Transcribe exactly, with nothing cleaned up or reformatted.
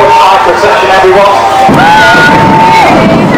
fourth, final section, everyone.